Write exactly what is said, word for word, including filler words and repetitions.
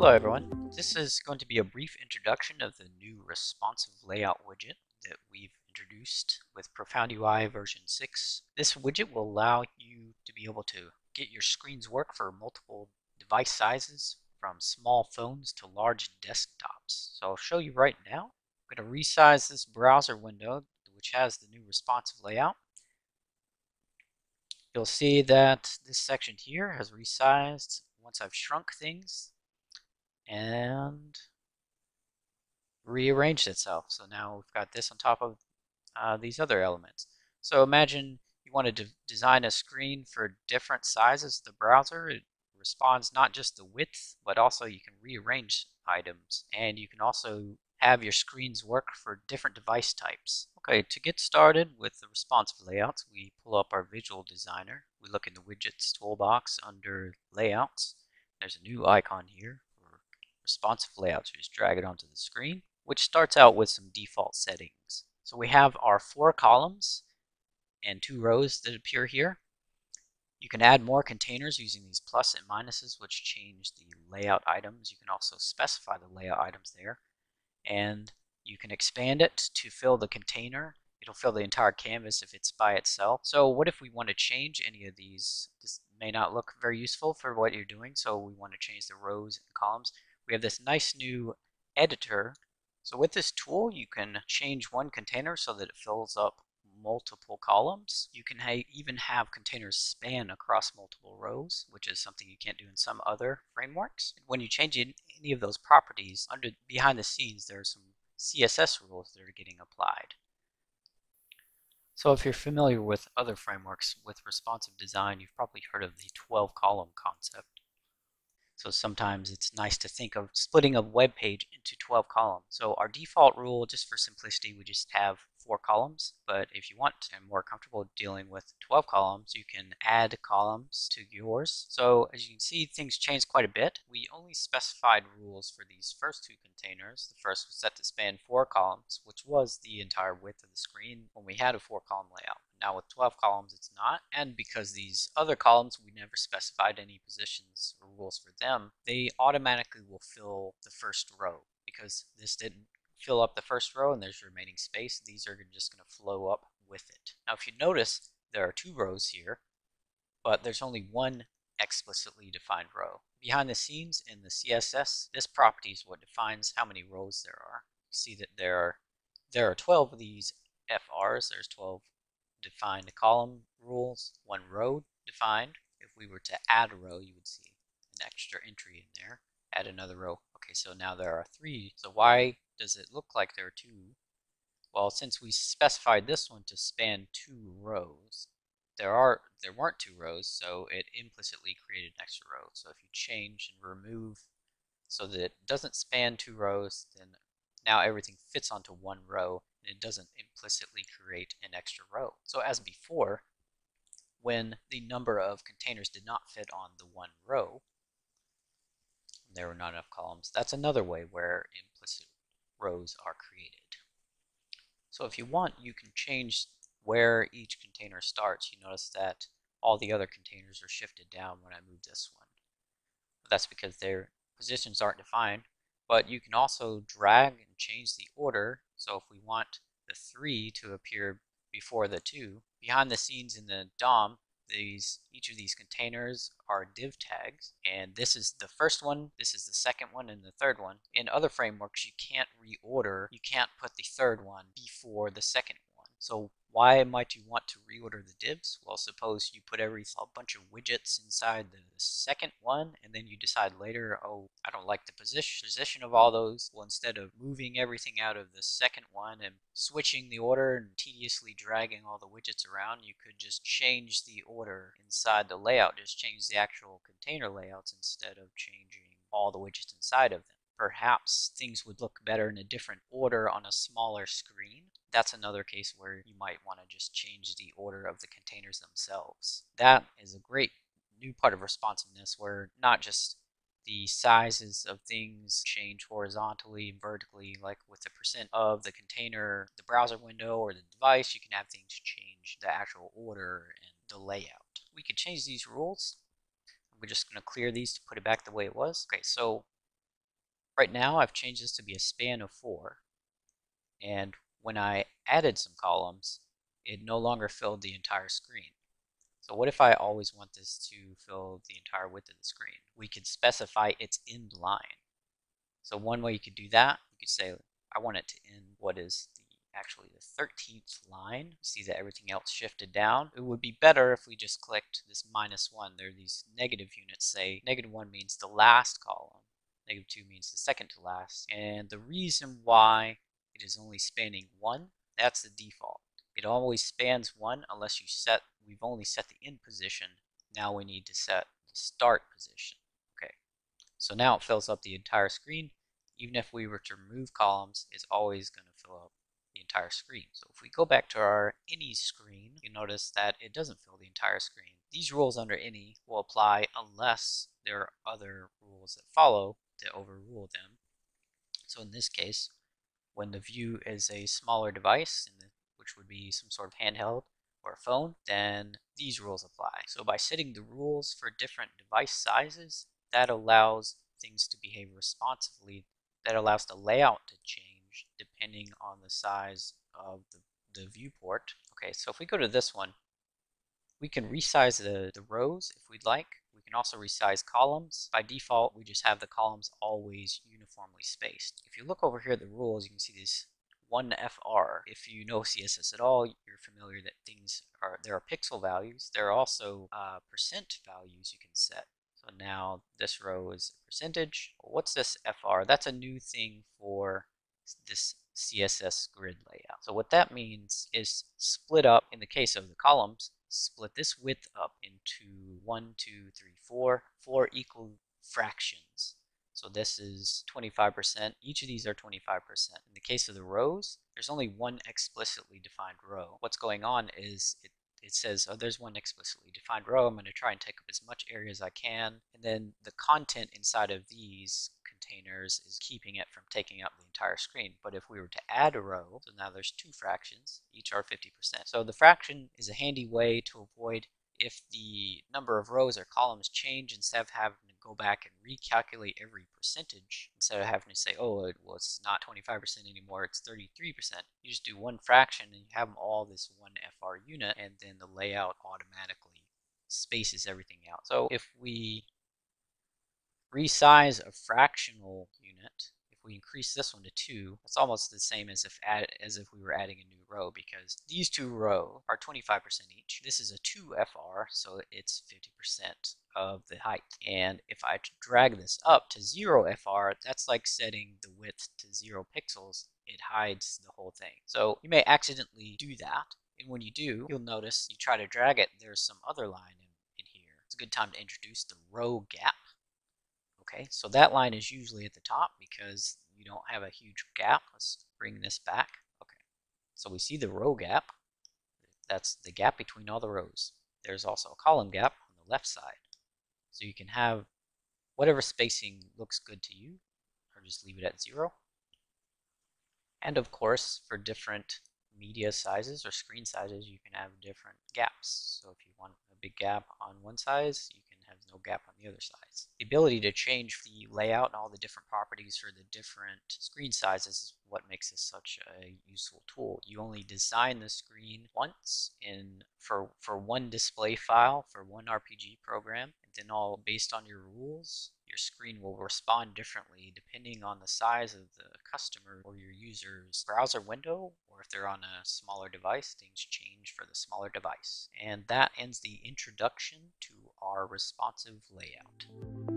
Hello everyone, this is going to be a brief introduction of the new responsive layout widget that we've introduced with Profound U I version six. This widget will allow you to be able to get your screens work for multiple device sizes, from small phones to large desktops. So I'll show you right now. I'm going to resize this browser window, which has the new responsive layout. You'll see that this section here has resized once I've shrunk things and rearranged itself. So now we've got this on top of uh, these other elements. So imagine you want to de design a screen for different sizes of the browser. It responds not just the width, but also you can rearrange items, and you can also have your screens work for different device types. Okay, to get started with the responsive layouts, we pull up our visual designer. We look in the widgets toolbox under layouts. There's a new icon here for responsive layouts. We just drag it onto the screen, which starts out with some default settings. So we have our four columns and two rows that appear here. You can add more containers using these plus and minuses, which change the layout items. You can also specify the layout items there. And you can expand it to fill the container. It'll fill the entire canvas if it's by itself. So what if we want to change any of these? This may not look very useful for what you're doing, so we want to change the rows and columns. We have this nice new editor. So with this tool, you can change one container so that it fills up multiple columns. You can ha even have containers span across multiple rows, which is something you can't do in some other frameworks. When you change any of those properties, under behind the scenes, there are some C S S rules that are getting applied. So if you're familiar with other frameworks with responsive design, you've probably heard of the twelve column concept. So sometimes it's nice to think of splitting a web page into twelve columns. So our default rule, just for simplicity, we just have four columns, but if you want and more comfortable dealing with twelve columns, you can add columns to yours. So as you can see, things change quite a bit. We only specified rules for these first two containers. The first was set to span four columns, which was the entire width of the screen when we had a four column layout. Now with twelve columns, it's not. And because these other columns, we never specified any positions or rules for them, they automatically will fill the first row because this didn't fill up the first row and there's remaining space. These are just going to flow up with it. Now if you notice, there are two rows here, but there's only one explicitly defined row. Behind the scenes in the C S S, this property is what defines how many rows there are. You see that there are, there are twelve of these F Rs. There's twelve defined column rules, one row defined. If we were to add a row, you would see an extra entry in there. Add another row. Okay, so now there are three. So why does it look like there are two? Well, since we specified this one to span two rows, there are there weren't two rows, so it implicitly created an extra row. So if you change and remove so that it doesn't span two rows, then now everything fits onto one row, and it doesn't implicitly create an extra row. So as before, when the number of containers did not fit on the one row, there were not enough columns. That's another way where implicit rows are created. So if you want, you can change where each container starts. You notice that all the other containers are shifted down when I move this one. That's because their positions aren't defined, but you can also drag and change the order. So if we want the three to appear before the two, behind the scenes in the D O M, These, each of these containers are div tags, and this is the first one, this is the second one, and the third one. In other frameworks, you can't reorder, you can't put the third one before the second one. So why might you want to reorder the divs? Well, suppose you put every a bunch of widgets inside the second one, and then you decide later, oh, I don't like the position position of all those. Well, instead of moving everything out of the second one and switching the order and tediously dragging all the widgets around, you could just change the order inside the layout, just change the actual container layouts instead of changing all the widgets inside of them. Perhaps things would look better in a different order on a smaller screen. That's another case where you might want to just change the order of the containers themselves. That is a great new part of responsiveness, where not just the sizes of things change horizontally and vertically, like with the percent of the container, the browser window, or the device. You can have things change the actual order and the layout. We could change these rules. We're just going to clear these to put it back the way it was. Okay, so Right now, I've changed this to be a span of four. And when I added some columns, it no longer filled the entire screen. So what if I always want this to fill the entire width of the screen? We could specify its end line. So one way you could do that, you could say, I want it to end what is the, actually the thirteenth line. You see that everything else shifted down. It would be better if we just clicked this minus one. There are these negative units. Say negative one means the last column. Negative two means the second to last. And the reason why it is only spanning one, that's the default. It always spans one unless you set, we've only set the end position. Now we need to set the start position. Okay, so now it fills up the entire screen. Even if we were to remove columns, it's always going to fill up the entire screen. So if we go back to our any screen, you notice that it doesn't fill the entire screen. These rules under any will apply unless there are other rules that follow to overrule them. So in this case, when the view is a smaller device, in the, which would be some sort of handheld or a phone, then these rules apply. So by setting the rules for different device sizes, that allows things to behave responsively. That allows the layout to change depending on the size of the, the viewport. Okay, so if we go to this one, we can resize the, the rows if we'd like. We can also resize columns. By default, we just have the columns always uniformly spaced. If you look over here at the rules, you can see these one F R. If you know C S S at all, you're familiar that things are, there are pixel values. There are also uh, percent values you can set. So now this row is a percentage. What's this F R? That's a new thing for this C S S grid layout. So what that means is split up, in the case of the columns, split this width up into one, two, three, four, four equal fractions. So this is twenty-five percent. Each of these are twenty-five percent. In the case of the rows, there's only one explicitly defined row. What's going on is it It says, oh, there's one explicitly defined row. I'm going to try and take up as much area as I can. And then the content inside of these containers is keeping it from taking up the entire screen. But if we were to add a row, so now there's two fractions, each are fifty percent. So the fraction is a handy way to avoid if the number of rows or columns change, instead of having to go back and recalculate every percentage, instead of having to say, oh, it, well, it's not twenty-five percent anymore, it's thirty-three percent. You just do one fraction and you have them all this one F R unit, and then the layout automatically spaces everything out. So if we resize a fractional unit, if we increase this one to two, it's almost the same as if add, as if we were adding a new row, because these two rows are twenty-five percent each. This is a two F R, so it's fifty percent of the height. And if I drag this up to zero F R, that's like setting the width to zero pixels. It hides the whole thing. So you may accidentally do that. And when you do, you'll notice you try to drag it, there's some other line in, in here. It's a good time to introduce the row gap. Okay, so that line is usually at the top because you don't have a huge gap. Let's bring this back. Okay, so we see the row gap. That's the gap between all the rows. There's also a column gap on the left side. So you can have whatever spacing looks good to you, or just leave it at zero. And of course, for different media sizes or screen sizes, you can have different gaps. So if you want a big gap on one size, you can have no gap on the other sides. The ability to change the layout and all the different properties for the different screen sizes is what makes this such a useful tool. You only design the screen once in for for one display file for one R P G program, and then all based on your rules, your screen will respond differently depending on the size of the customer or your user's browser window, or if they're on a smaller device, things change for the smaller device. And that ends the introduction to our responsive layout.